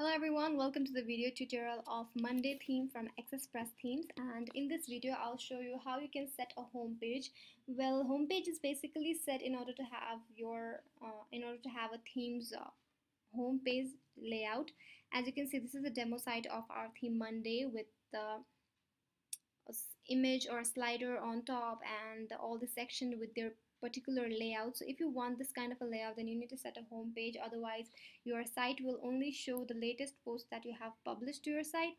Hello everyone, welcome to the video tutorial of Monday theme from AccessPress Themes, and in this video I'll show you how you can set a home page. Well, home page is basically set in order to have a theme's home page layout. As you can see, this is a demo site of our theme Monday with the image or slider on top and all the section with their particular layout. So if you want this kind of a layout, then you need to set a home page, otherwise your site will only show the latest post that you have published to your site.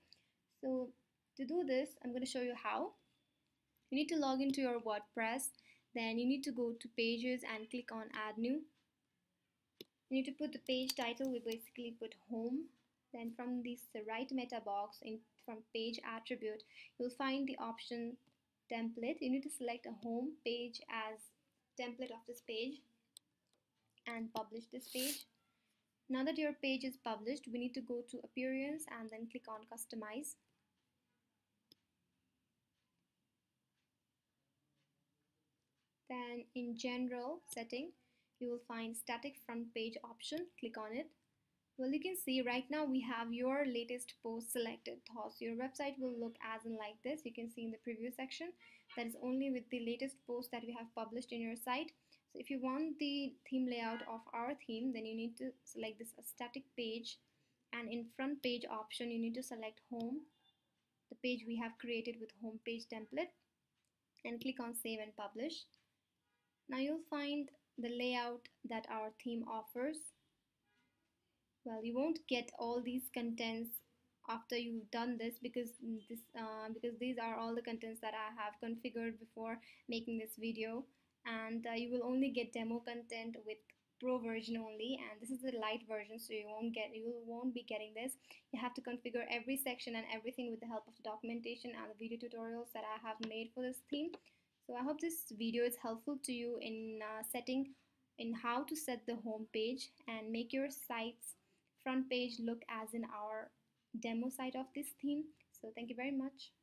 So to do this, I'm going to show you how. You need to log into your WordPress, then you need to go to pages and click on add new. You need to put the page title, we basically put home. Then from this right meta box, from page attribute, you'll find the option template. You need to select a home page as template of this page and publish this page. Now that your page is published, we need to go to appearance and then click on customize. Then in general setting, you will find static front page option. Click on it. Well, you can see right now we have your latest post selected. So your website will look as in like this. You can see in the preview section, that is only with the latest post that we have published in your site. So if you want the theme layout of our theme, then you need to select this static page, and in front page option you need to select home, the page we have created with home page template, and click on save and publish. Now you'll find the layout that our theme offers. Well, you won't get all these contents after you've done this, because these are all the contents that I have configured before making this video, and you will only get demo content with pro version only, and this is the light version, so you won't be getting this. You have to configure every section and everything with the help of the documentation and the video tutorials that I have made for this theme. So I hope this video is helpful to you in how to set the home page and make your site's front page look as in our demo site of this theme. So thank you very much.